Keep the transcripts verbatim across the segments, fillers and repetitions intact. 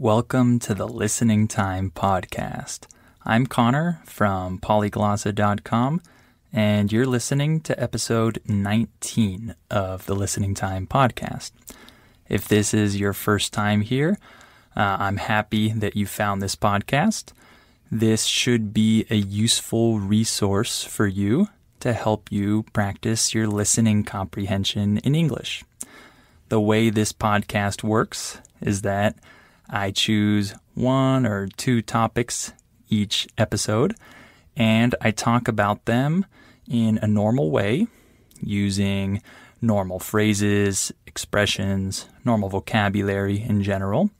Welcome to the Listening Time Podcast. I'm Connor from Polyglossa dot com, and you're listening to episode nineteen of the Listening Time Podcast. If this is your first time here, uh, I'm happy that you found this podcast. This should be a useful resource for you to help you practice your listening comprehension in English. The way this podcast works is that I choose one or two topics each episode, and I talk about them in a normal way using normal phrases, expressions, normal vocabulary in general,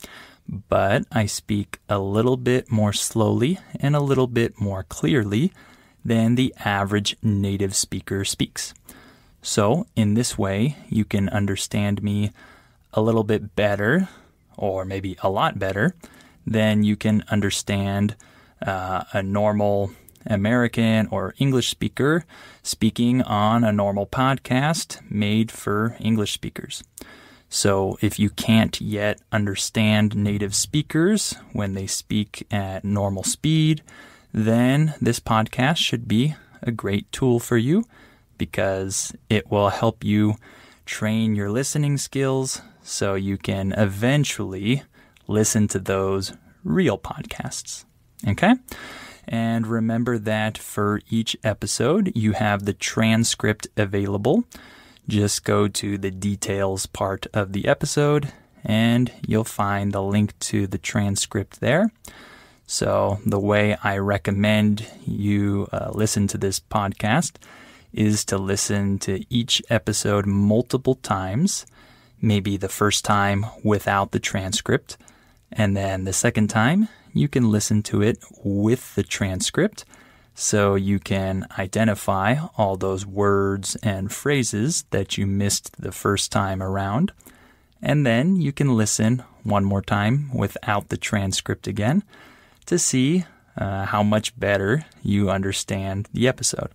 but I speak a little bit more slowly and a little bit more clearly than the average native speaker speaks. So in this way, you can understand me a little bit better, or maybe a lot better, than you can understand uh, a normal American or English speaker speaking on a normal podcast made for English speakers. So if you can't yet understand native speakers when they speak at normal speed, then this podcast should be a great tool for you because it will help you train your listening skills so you can eventually listen to those real podcasts. Okay? And remember that for each episode, you have the transcript available. Just go to the details part of the episode and you'll find the link to the transcript there. So the way I recommend you uh, listen to this podcast is to listen to each episode multiple times, maybe the first time without the transcript, and then the second time you can listen to it with the transcript so you can identify all those words and phrases that you missed the first time around. And then you can listen one more time without the transcript again to see uh, how much better you understand the episode.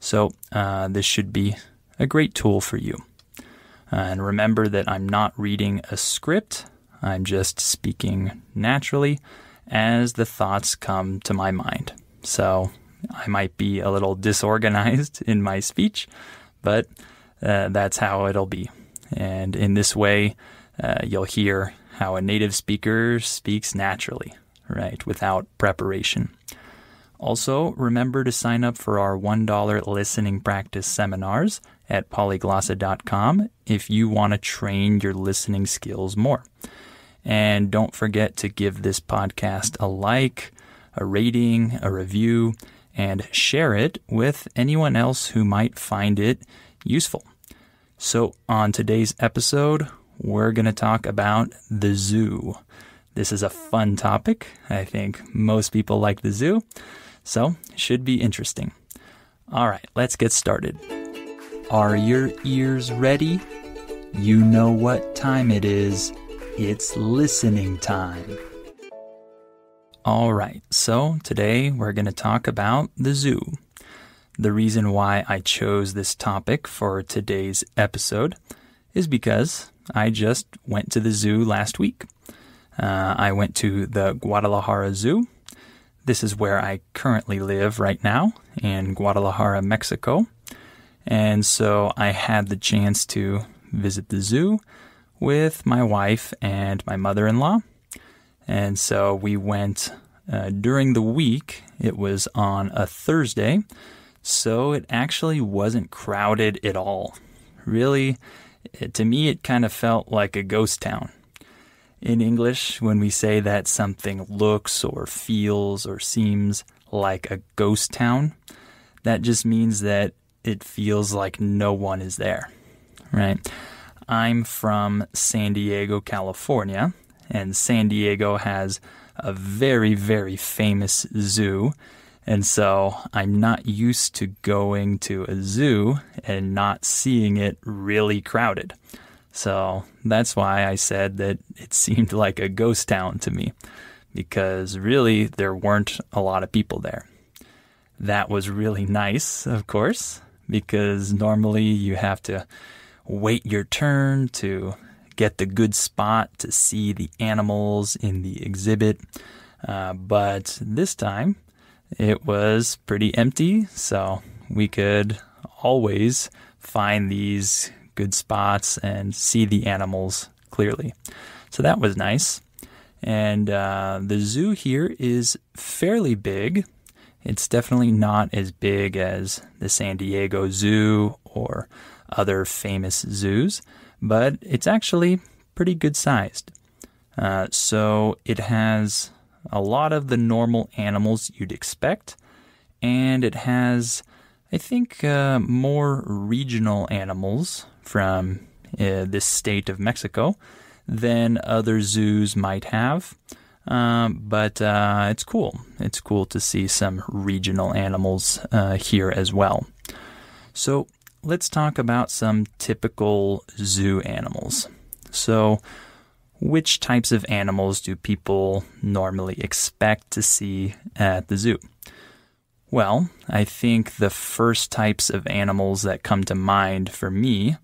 So uh, this should be a great tool for you. Uh, and remember that I'm not reading a script. I'm just speaking naturally as the thoughts come to my mind. So I might be a little disorganized in my speech, but uh, that's how it'll be. And in this way, uh, you'll hear how a native speaker speaks naturally, right, without preparation. Also, remember to sign up for our one dollar listening practice seminars at polyglossa dot com if you want to train your listening skills more. And don't forget to give this podcast a like, a rating, a review, and share it with anyone else who might find it useful. So on today's episode, we're going to talk about the zoo. This is a fun topic. I think most people like the zoo, so it should be interesting. All right, let's get started. Are your ears ready? You know what time it is. It's listening time. All right, so today we're going to talk about the zoo. The reason why I chose this topic for today's episode is because I just went to the zoo last week. Uh, I went to the Guadalajara Zoo. This is where I currently live right now, in Guadalajara, Mexico. And so I had the chance to visit the zoo with my wife and my mother-in-law. And so we went uh, during the week. It was on a Thursday, so it actually wasn't crowded at all. Really, it, to me, it kind of felt like a ghost town. In English, when we say that something looks or feels or seems like a ghost town, that just means that it feels like no one is there, right? I'm from San Diego, California, and San Diego has a very, very famous zoo, and so I'm not used to going to a zoo and not seeing it really crowded. So that's why I said that it seemed like a ghost town to me, because really there weren't a lot of people there. That was really nice, of course, because normally you have to wait your turn to get the good spot to see the animals in the exhibit. Uh, but this time it was pretty empty, so we could always find these good spots and see the animals clearly. So that was nice. And uh, the zoo here is fairly big. It's definitely not as big as the San Diego Zoo or other famous zoos, but it's actually pretty good sized. Uh, so it has a lot of the normal animals you'd expect, and it has, I think, uh, more regional animals from uh, this state of Mexico than other zoos might have. Um, but uh, it's cool. It's cool to see some regional animals uh, here as well. So let's talk about some typical zoo animals. So which types of animals do people normally expect to see at the zoo? Well, I think the first types of animals that come to mind for me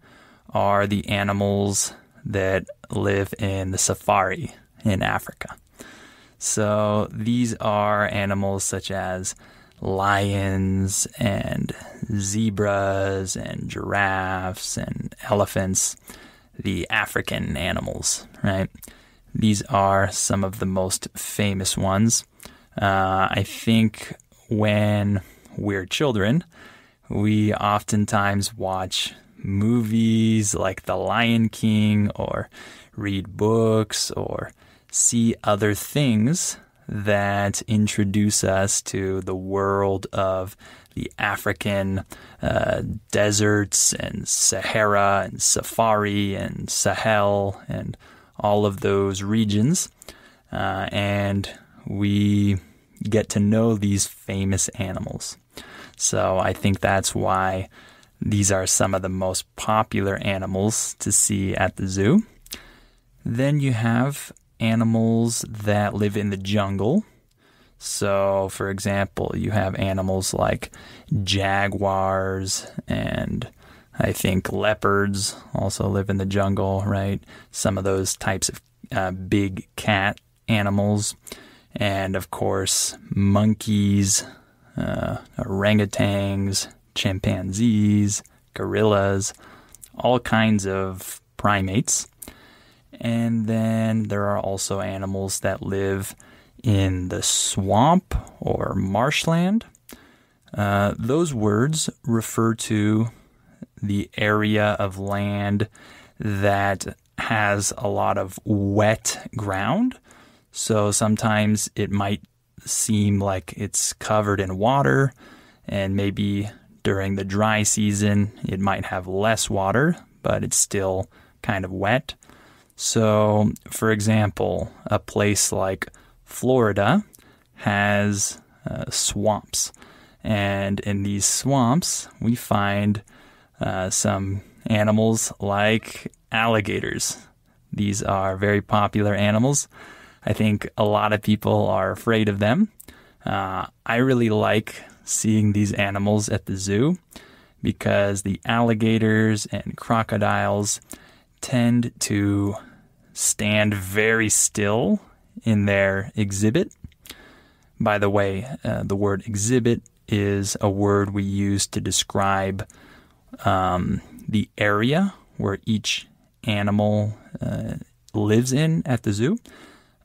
are the animals that live in the safari in Africa. So these are animals such as lions and zebras and giraffes and elephants, the African animals, right? These are some of the most famous ones. Uh, I think when we're children, we oftentimes watch movies like The Lion King or read books or see other things that introduce us to the world of the African uh, deserts and Sahara and Safari and Sahel and all of those regions. Uh, and we get to know these famous animals. So I think that's why these are some of the most popular animals to see at the zoo. Then you have animals that live in the jungle. So, for example, you have animals like jaguars, and I think leopards also live in the jungle, right? Some of those types of uh, big cat animals. And, of course, monkeys, uh, orangutans, chimpanzees, gorillas, all kinds of primates. And then there are also animals that live in the swamp or marshland. Uh, those words refer to the area of land that has a lot of wet ground. So sometimes it might seem like it's covered in water, and maybe during the dry season it might have less water, but it's still kind of wet. So, for example, a place like Florida has uh, swamps, and in these swamps we find uh, some animals like alligators. These are very popular animals. I think a lot of people are afraid of them. Uh, I really like seeing these animals at the zoo because the alligators and crocodiles tend to stand very still in their exhibit. By the way, uh, the word exhibit is a word we use to describe um, the area where each animal uh, lives in at the zoo.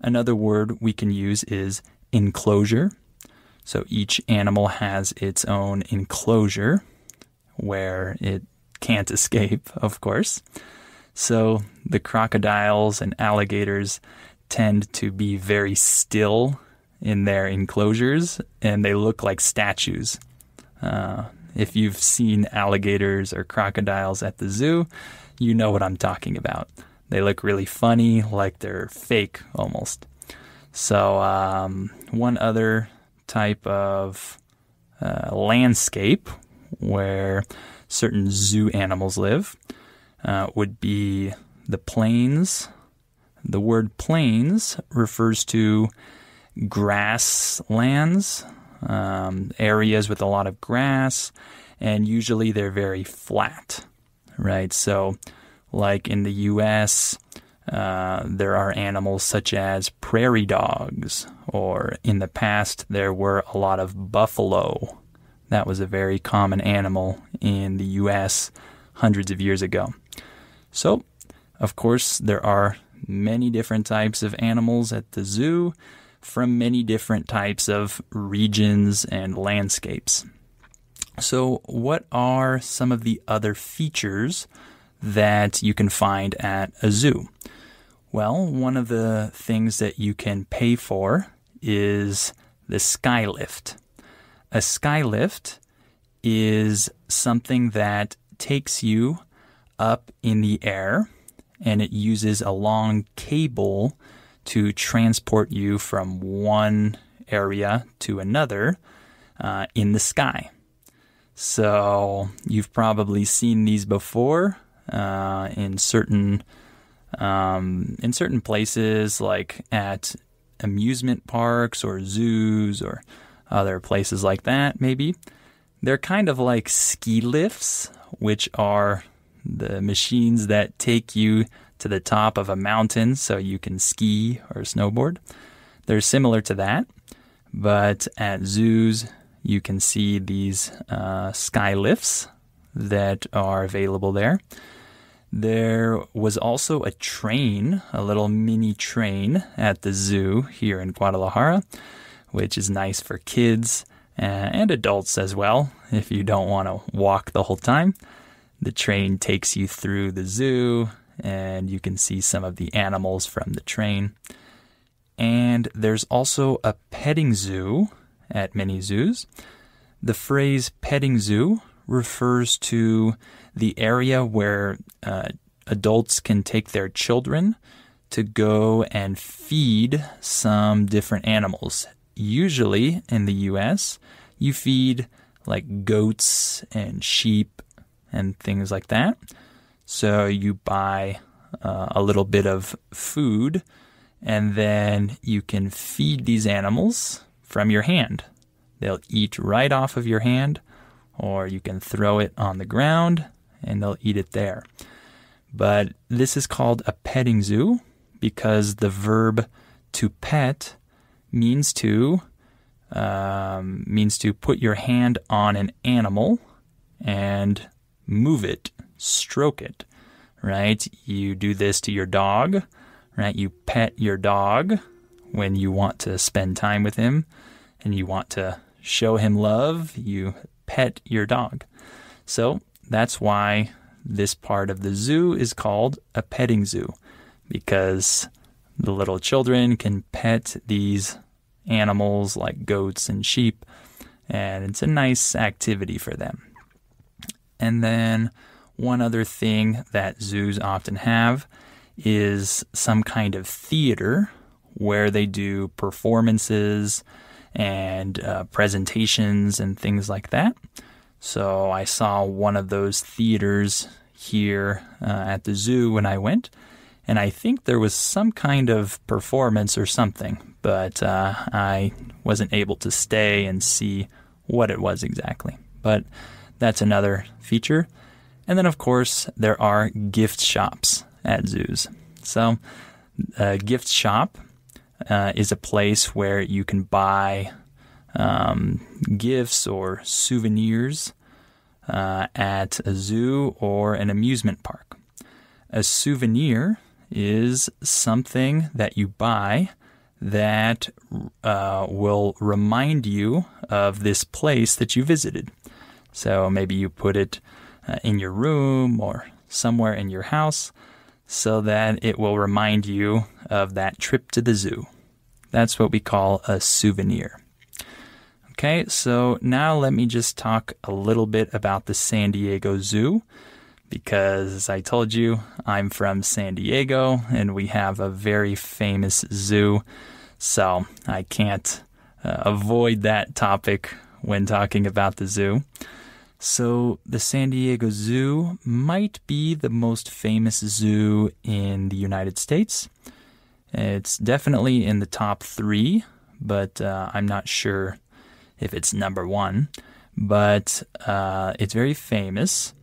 Another word we can use is enclosure. So each animal has its own enclosure where it can't escape, of course. So the crocodiles and alligators tend to be very still in their enclosures, and they look like statues. Uh, if you've seen alligators or crocodiles at the zoo, you know what I'm talking about. They look really funny, like they're fake almost. So um, one other type of uh, landscape where certain zoo animals live Uh, would be the plains. The word plains refers to grasslands, um, areas with a lot of grass, and usually they're very flat, right? So like in the U S, uh, there are animals such as prairie dogs, or in the past there were a lot of buffalo. That was a very common animal in the U S hundreds of years ago. So, of course, there are many different types of animals at the zoo from many different types of regions and landscapes. So, what are some of the other features that you can find at a zoo? Well, one of the things that you can pay for is the skylift. A skylift is something that takes you up in the air, and it uses a long cable to transport you from one area to another uh, in the sky. So you've probably seen these before uh, in certain um, in certain places, like at amusement parks or zoos or other places like that. Maybe they're kind of like ski lifts, which are the machines that take you to the top of a mountain so you can ski or snowboard. They're similar to that, but at zoos you can see these uh, sky lifts that are available there. There was also a train, a little mini train at the zoo here in Guadalajara, which is nice for kids and adults as well if you don't want to walk the whole time. The train takes you through the zoo, and you can see some of the animals from the train. And there's also a petting zoo at many zoos. The phrase petting zoo refers to the area where uh, adults can take their children to go and feed some different animals. Usually in the U S, you feed like goats and sheep and things like that. So you buy uh, a little bit of food, and then you can feed these animals from your hand. They'll eat right off of your hand, or you can throw it on the ground and they'll eat it there. But this is called a petting zoo because the verb to pet means to um, means to put your hand on an animal and move it, stroke it, right? You do this to your dog, right? You pet your dog when you want to spend time with him and you want to show him love. You pet your dog. So that's why this part of the zoo is called a petting zoo, because the little children can pet these animals like goats and sheep, and it's a nice activity for them. And then one other thing that zoos often have is some kind of theater where they do performances and uh, presentations and things like that. So I saw one of those theaters here uh, at the zoo when I went, and I think there was some kind of performance or something, but uh, I wasn't able to stay and see what it was exactly. But that's another feature. And then, of course, there are gift shops at zoos. So a gift shop uh, is a place where you can buy um, gifts or souvenirs uh, at a zoo or an amusement park. A souvenir is something that you buy that uh, will remind you of this place that you visited. So maybe you put it uh, in your room or somewhere in your house so that it will remind you of that trip to the zoo. That's what we call a souvenir. Okay, so now let me just talk a little bit about the San Diego Zoo, because as I told you, I'm from San Diego and we have a very famous zoo. So I can't uh, avoid that topic when talking about the zoo. So the San Diego Zoo might be the most famous zoo in the United States. It's definitely in the top three, but uh, I'm not sure if it's number one. But uh, it's very famous,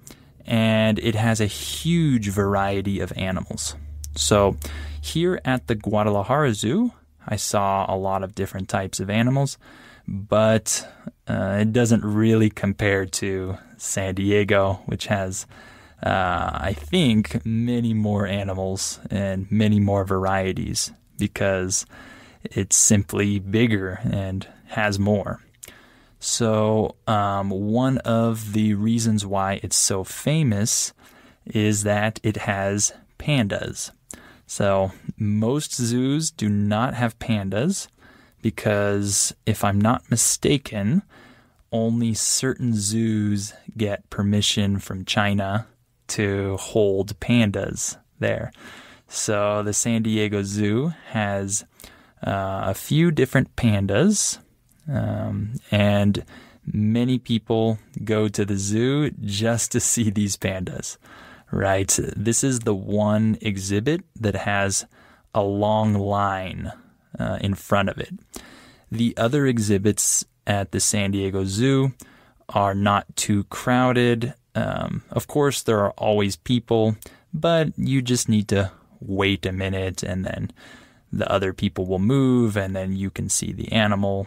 and it has a huge variety of animals. So here at the Guadalajara Zoo, I saw a lot of different types of animals, but uh, it doesn't really compare to San Diego, which has, uh, I think, many more animals and many more varieties because it's simply bigger and has more. So um, one of the reasons why it's so famous is that it has pandas. So most zoos do not have pandas because, if I'm not mistaken, only certain zoos get permission from China to hold pandas there. So the San Diego Zoo has uh, a few different pandas. Um, and many people go to the zoo just to see these pandas, right? This is the one exhibit that has a long line uh, in front of it. The other exhibits at the San Diego Zoo are not too crowded. Um, of course, there are always people, but you just need to wait a minute and then the other people will move and then you can see the animal.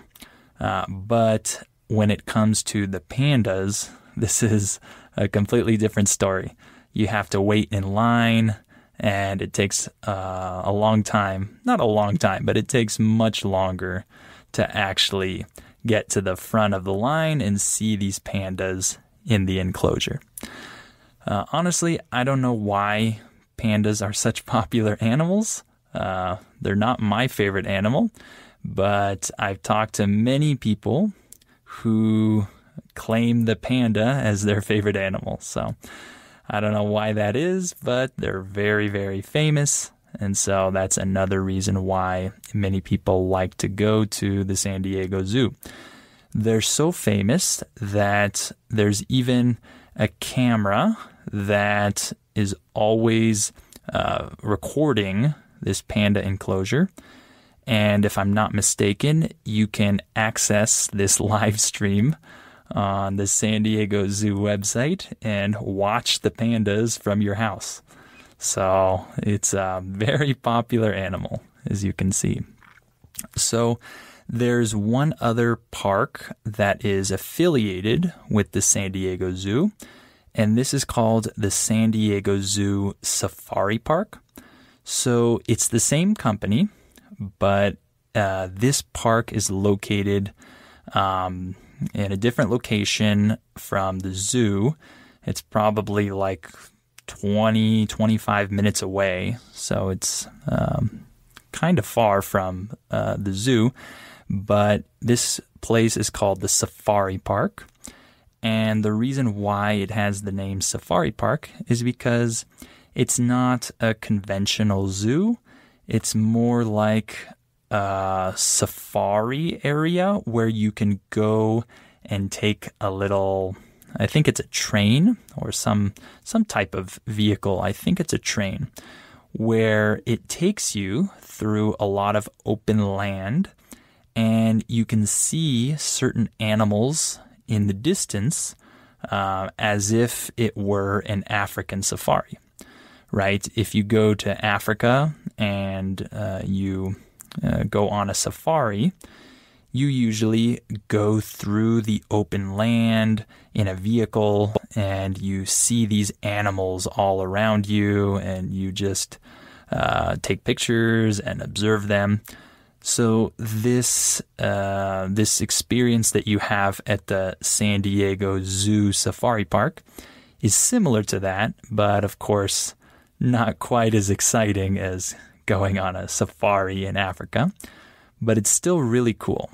Uh, but when it comes to the pandas, this is a completely different story. You have to wait in line, and it takes uh, a long time. Not a long time, but it takes much longer to actually get to the front of the line and see these pandas in the enclosure. Uh, honestly, I don't know why pandas are such popular animals. Uh, they're not my favorite animal. But I've talked to many people who claim the panda as their favorite animal. So I don't know why that is, but they're very, very famous. And so that's another reason why many people like to go to the San Diego Zoo. They're so famous that there's even a camera that is always uh, recording this panda enclosure. And if I'm not mistaken, you can access this live stream on the San Diego Zoo website and watch the pandas from your house. So it's a very popular animal, as you can see. So there's one other park that is affiliated with the San Diego Zoo, and this is called the San Diego Zoo Safari Park. So it's the same company, but uh, this park is located um, in a different location from the zoo. It's probably like twenty, twenty-five minutes away, so it's um, kind of far from uh, the zoo. But this place is called the Safari Park, and the reason why it has the name Safari Park is because it's not a conventional zoo. It's more like a safari area where you can go and take a little, I think it's a train or some some type of vehicle. I think it's a train where it takes you through a lot of open land and you can see certain animals in the distance uh, as if it were an African safari. Right? If you go to Africa and uh, you uh, go on a safari, you usually go through the open land in a vehicle and you see these animals all around you and you just uh, take pictures and observe them. So this, uh, this experience that you have at the San Diego Zoo Safari Park is similar to that, but of course, not quite as exciting as going on a safari in Africa, but it's still really cool.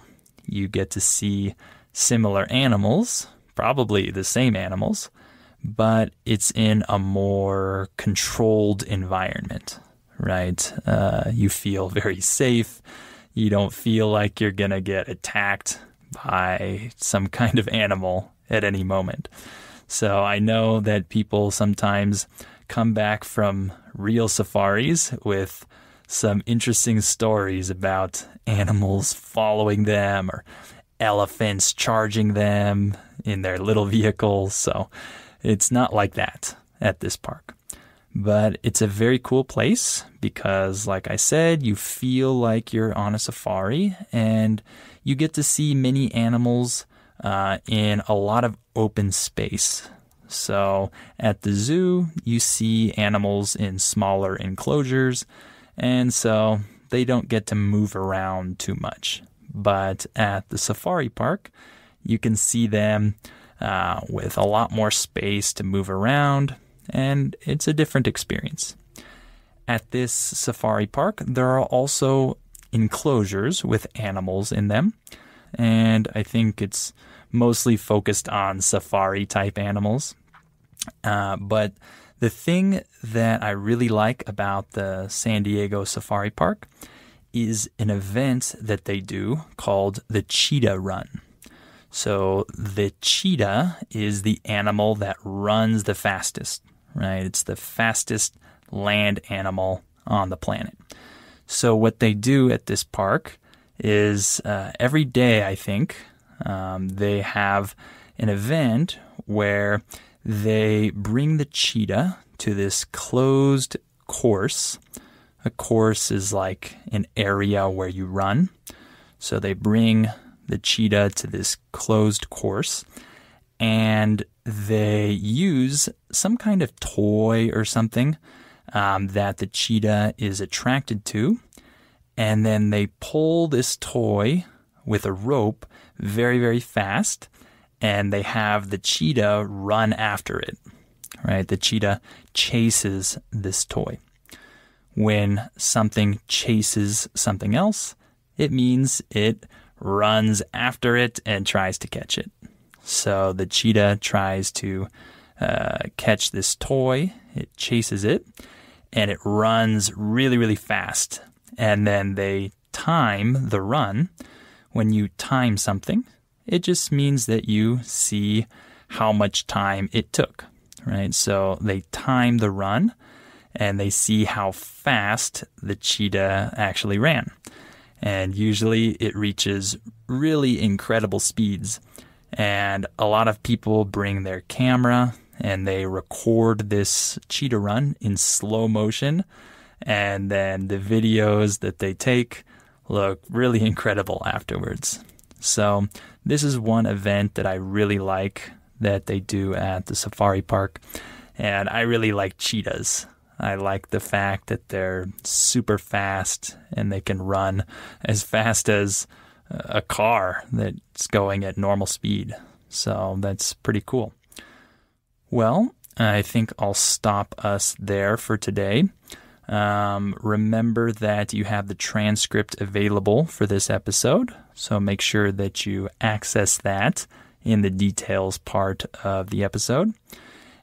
You get to see similar animals, probably the same animals, but it's in a more controlled environment, right? Uh, you feel very safe. You don't feel like you're going to get attacked by some kind of animal at any moment. So I know that people sometimes come back from real safaris with some interesting stories about animals following them or elephants charging them in their little vehicles. So It's not like that at this park. But it's a very cool place because, like I said, you feel like you're on a safari and you get to see many animals uh, in a lot of open space. So at the zoo, you see animals in smaller enclosures, and so they don't get to move around too much. But at the safari park, you can see them uh, with a lot more space to move around. And it's a different experience. At this safari park, there are also enclosures with animals in them. And I think it's mostly focused on safari-type animals. Uh, but the thing that I really like about the San Diego Safari Park is an event that they do called the Cheetah Run. So the cheetah is the animal that runs the fastest. Right? It's the fastest land animal on the planet. So what they do at this park is uh, every day, I think, um, they have an event where they bring the cheetah to this closed course. A course is like an area where you run. So they bring the cheetah to this closed course, and they use some kind of toy or something um, that the cheetah is attracted to, and then they pull this toy with a rope very, very fast, and they have the cheetah run after it, right? The cheetah chases this toy. When something chases something else, it means it runs after it and tries to catch it. So the cheetah tries to uh, catch this toy, it chases it, and it runs really, really fast. And then they time the run. When you time something, it just means that you see how much time it took, right? So they time the run, and they see how fast the cheetah actually ran. And usually it reaches really incredible speeds. And a lot of people bring their camera and they record this cheetah run in slow motion. And then the videos that they take look really incredible afterwards. So this is one event that I really like that they do at the safari park. And I really like cheetahs. I like the fact that they're super fast and they can run as fast as a car that's going at normal speed. So that's pretty cool. Well, I think I'll stop us there for today. Um, remember that you have the transcript available for this episode, so make sure that you access that in the details part of the episode.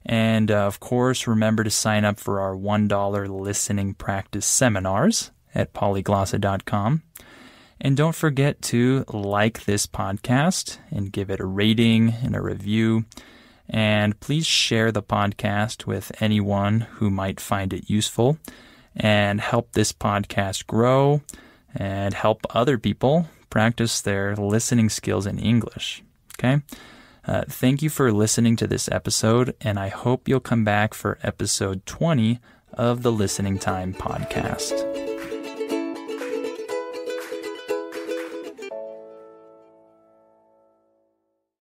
And uh, of course, remember to sign up for our one dollar listening practice seminars at polyglossa dot com. And don't forget to like this podcast and give it a rating and a review. And please share the podcast with anyone who might find it useful and help this podcast grow and help other people practice their listening skills in English. Okay? Uh, thank you for listening to this episode, and I hope you'll come back for episode twenty of the Listening Time Podcast.